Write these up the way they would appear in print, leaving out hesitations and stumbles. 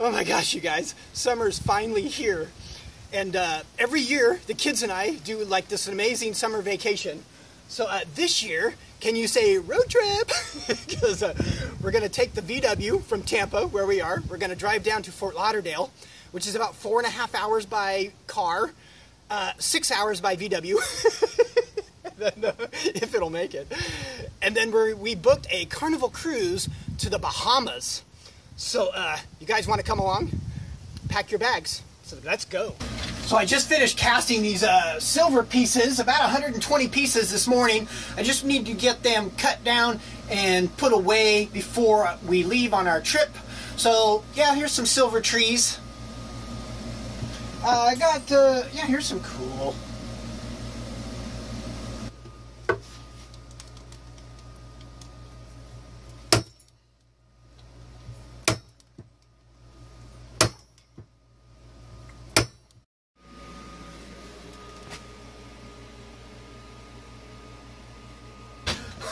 Oh my gosh, you guys, summer's finally here. And every year, the kids and I do like this amazing summer vacation. So this year, can you say road trip? Because we're gonna take the VW from Tampa, where we are. We're gonna drive down to Fort Lauderdale, which is about 4.5 hours by car, 6 hours by VW, if it'll make it. And then we booked a Carnival cruise to the Bahamas. So you guys wanna come along? Pack your bags, so let's go. So I just finished casting these silver pieces, about 120 pieces this morning. I just need to get them cut down and put away before we leave on our trip. So yeah, here's some silver trees. I got, yeah, here's some cool.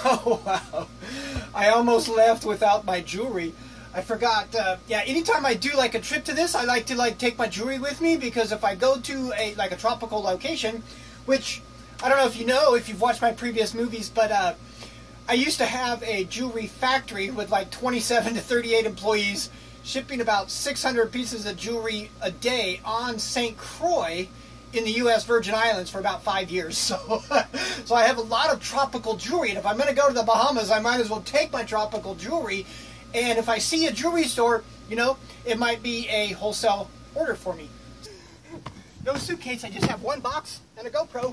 Oh, wow. I almost left without my jewelry. I forgot. Yeah, anytime I do like a trip to this, I like to like take my jewelry with me, because if I go to a tropical location, which I don't know if you know, if you've watched my previous movies, but I used to have a jewelry factory with like 27 to 38 employees shipping about 600 pieces of jewelry a day on St. Croix in the U.S. Virgin Islands for about 5 years. So, I have a lot of tropical jewelry, and if I'm going to go to the Bahamas, I might as well take my tropical jewelry. And if I see a jewelry store, you know, it might be a wholesale order for me. No suitcase, I just have one box and a GoPro.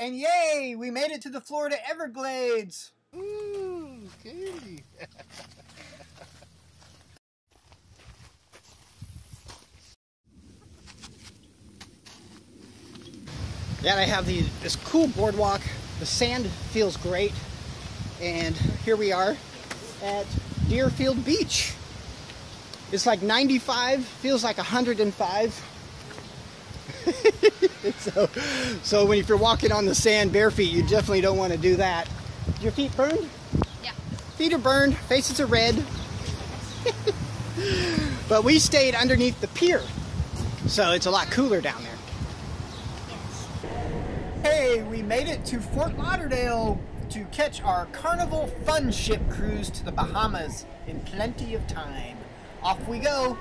And yay, we made it to the Florida Everglades. Ooh, okay. Yeah, I have this cool boardwalk. The sand feels great. And here we are at Deerfield Beach. It's like 95, feels like 105. So if you're walking on the sand bare feet, you definitely don't want to do that. Your feet burned? Yeah. Feet are burned, faces are red. But we stayed underneath the pier, so it's a lot cooler down there. Yes. Hey, we made it to Fort Lauderdale to catch our Carnival Fun Ship cruise to the Bahamas in plenty of time. Off we go.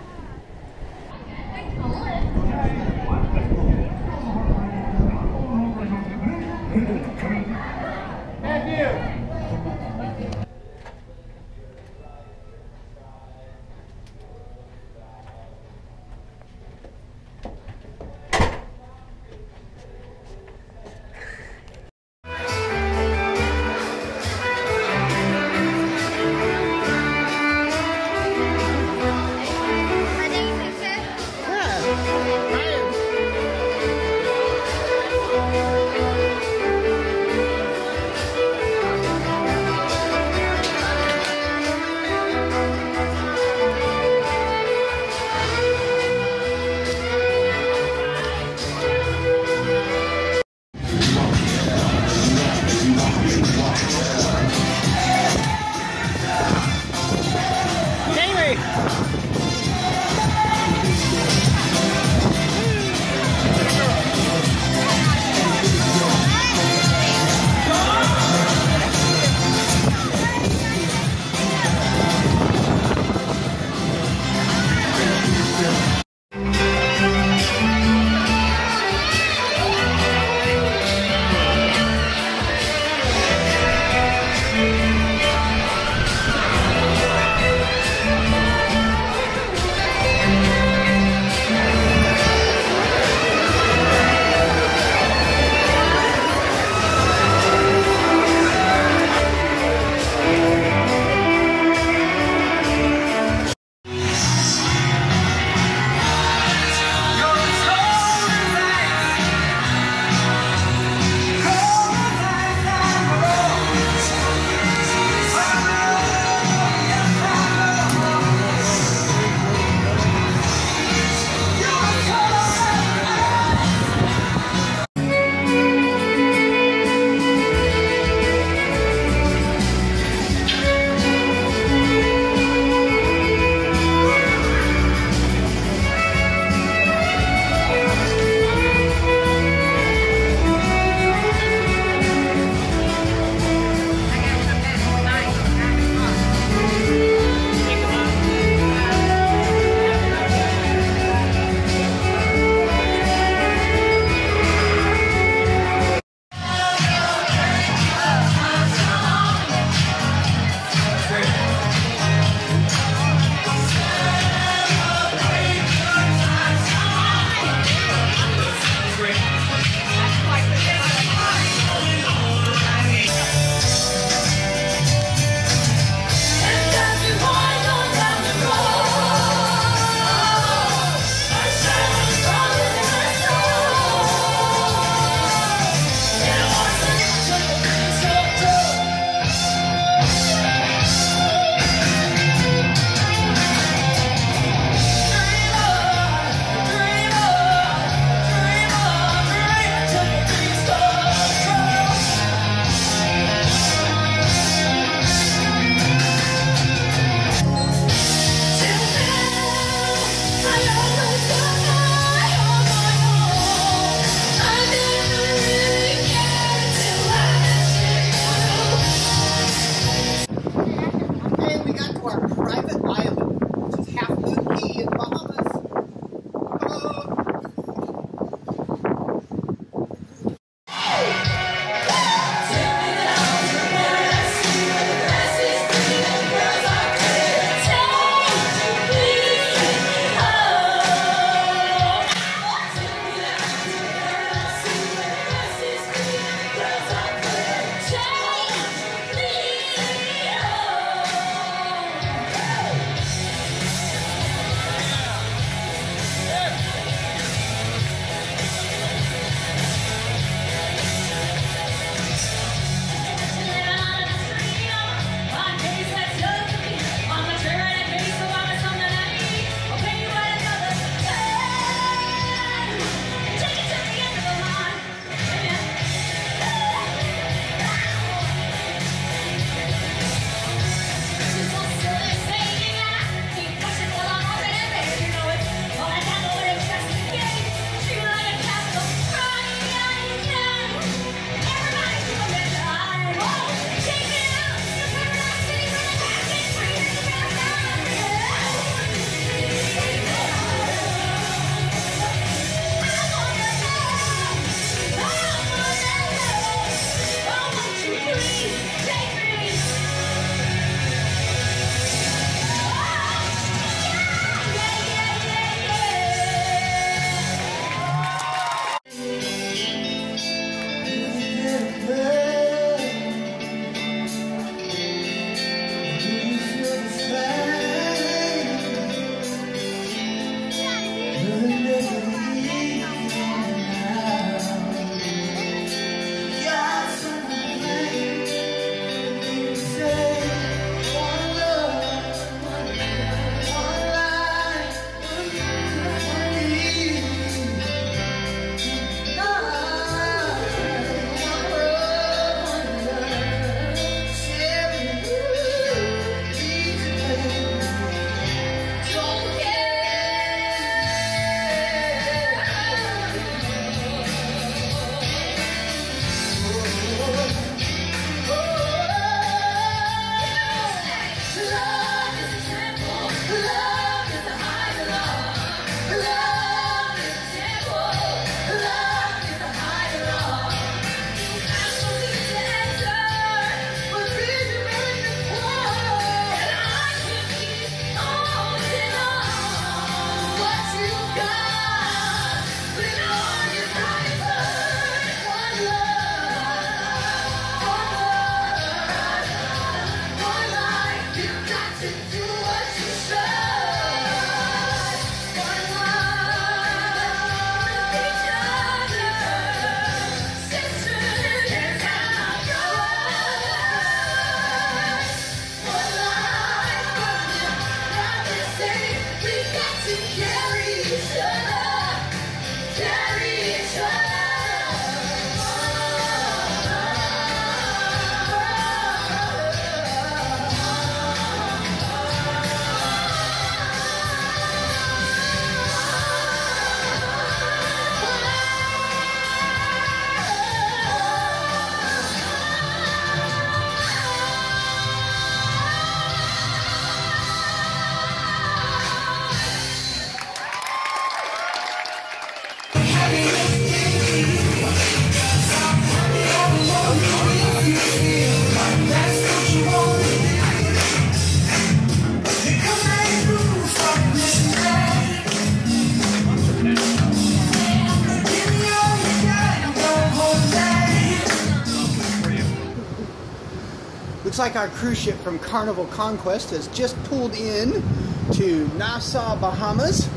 Looks like our cruise ship from Carnival Conquest has just pulled in to Nassau, Bahamas.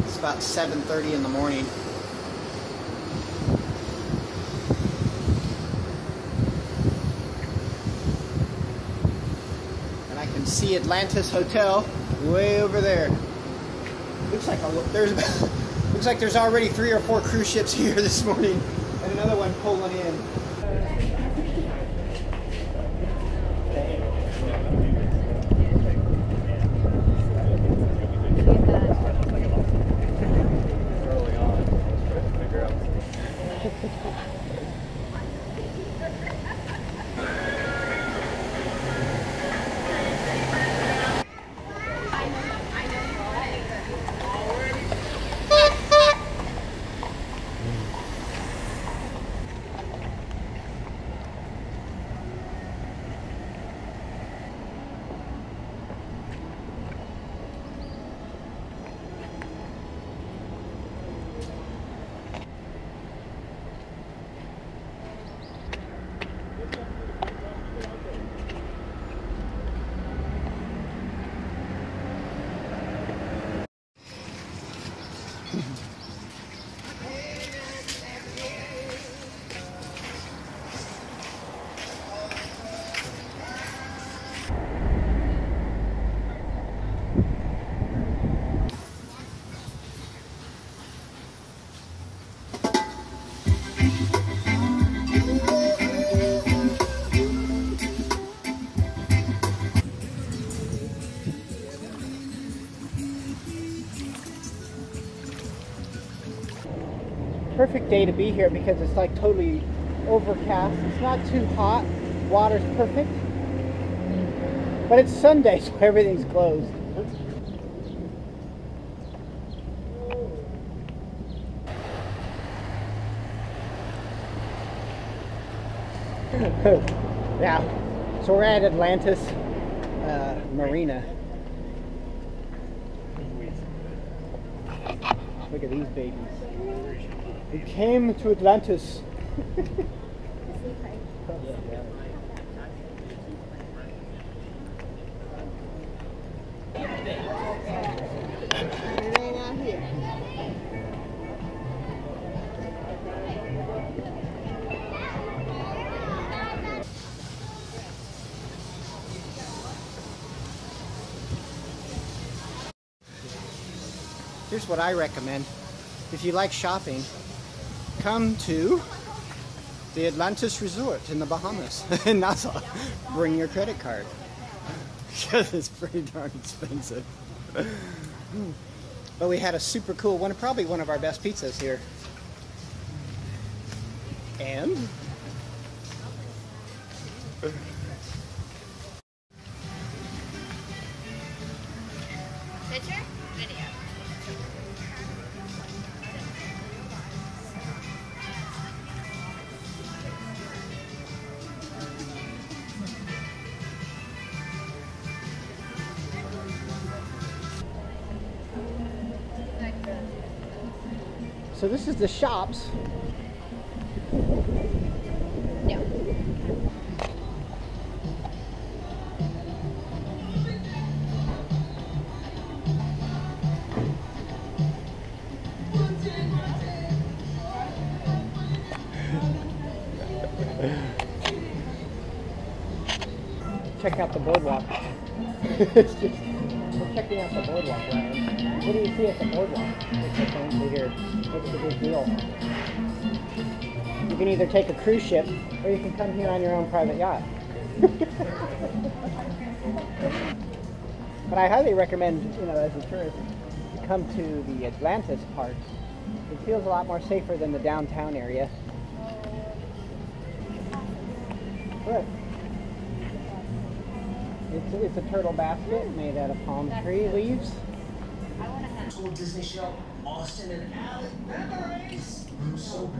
It's about 7:30 in the morning. And I can see Atlantis Hotel way over there. Looks like there's already 3 or 4 cruise ships here this morning, and another one pulling in. Perfect day to be here because it's like totally overcast. It's not too hot. Water's perfect. But it's Sunday, so everything's closed. Yeah, so we're at Atlantis Marina. Look at these babies. We came to Atlantis. Here's what I recommend. If you like shopping, come to the Atlantis Resort in the Bahamas, in Nassau. Bring your credit card, because it's pretty darn expensive. But we had a super cool one, probably one of our best pizzas here. And picture, video. So this is the shops. Yeah. Check out the boardwalk. We're checking out the boardwalk, Ryan. What do you see at the boardwalk? It's over here. What's the big deal? You can either take a cruise ship, or you can come here on your own private yacht. But I highly recommend, you know, as a tourist, to come to the Atlantis part. It feels a lot more safer than the downtown area. Good. It's a turtle basket made out of palm tree leaves. Disney show, Austin and Alec memories. I'm so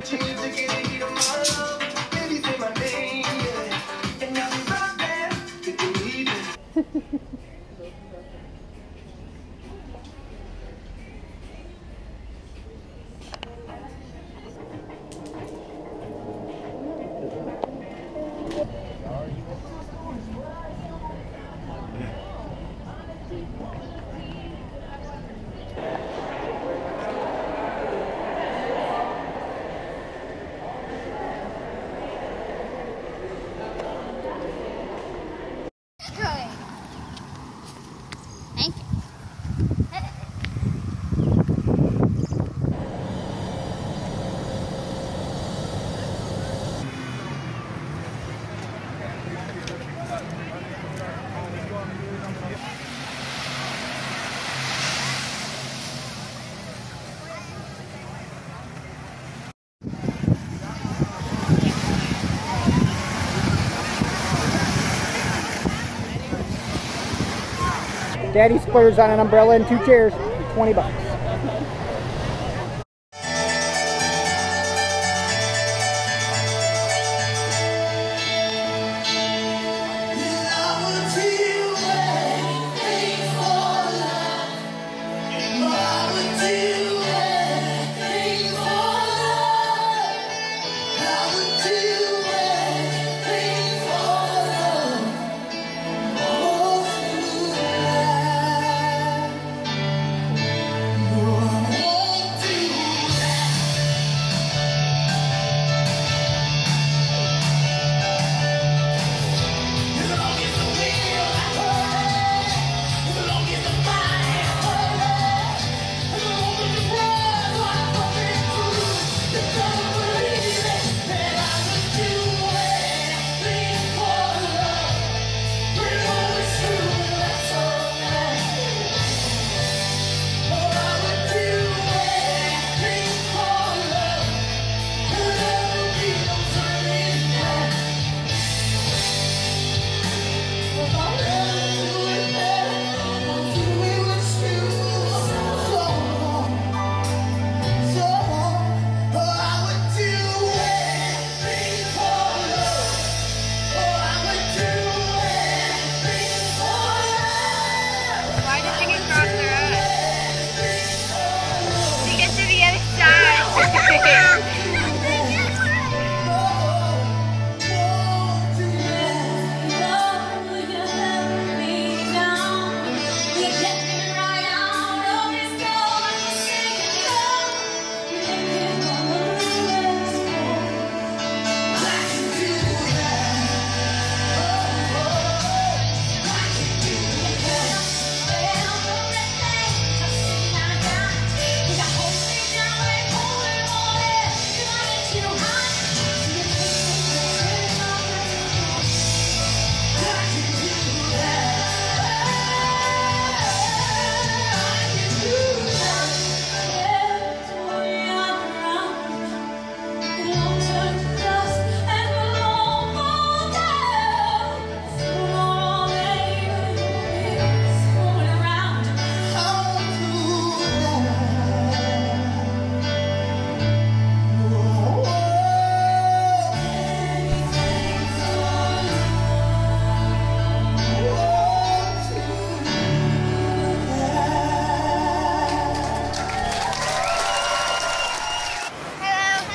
Daddy splurged on an umbrella and two chairs, 20 bucks.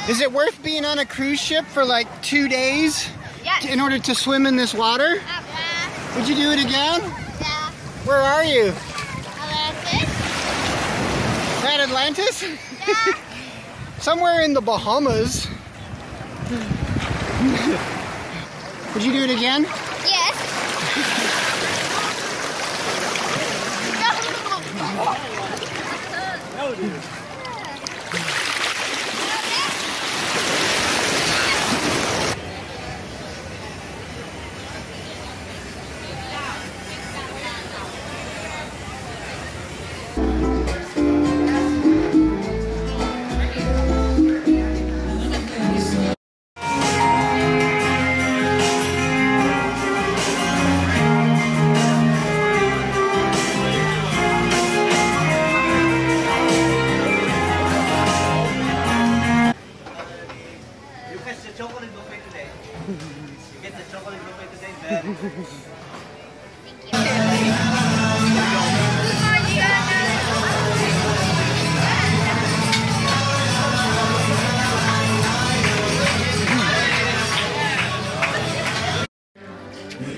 Is it worth being on a cruise ship for like 2 days? Yes. In order to swim in this water? Yeah. Would you do it again? Yeah. Where are you? Atlantis. Is that Atlantis? Yeah. Somewhere in the Bahamas. Would you do it again? Yes. No, dude.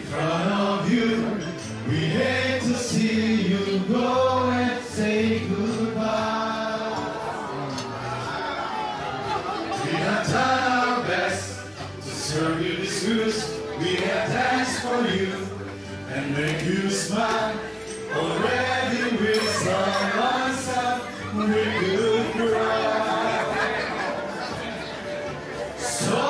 front of you. We hate to see you go and say goodbye. We have done our best to serve you this good. We have danced for you and make you smile. Already with someone up, we could cry. So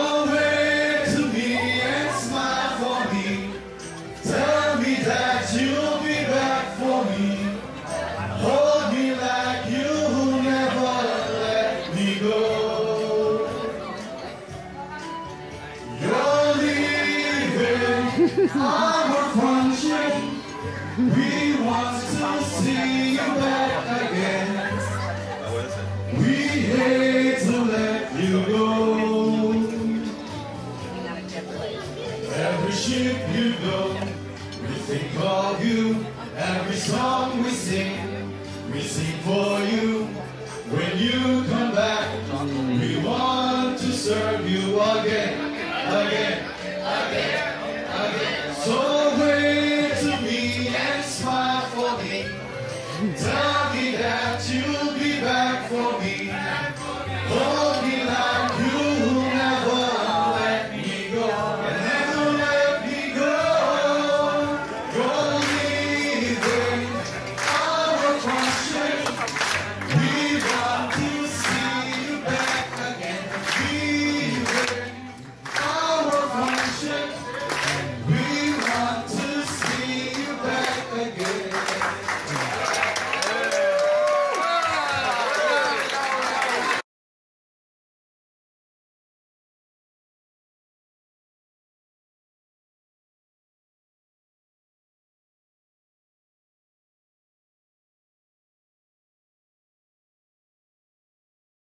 our function, we want to see you back again. We hate to let you go. Every ship you go, we think of you. Every song we sing for you. When you come back, we want to serve you again.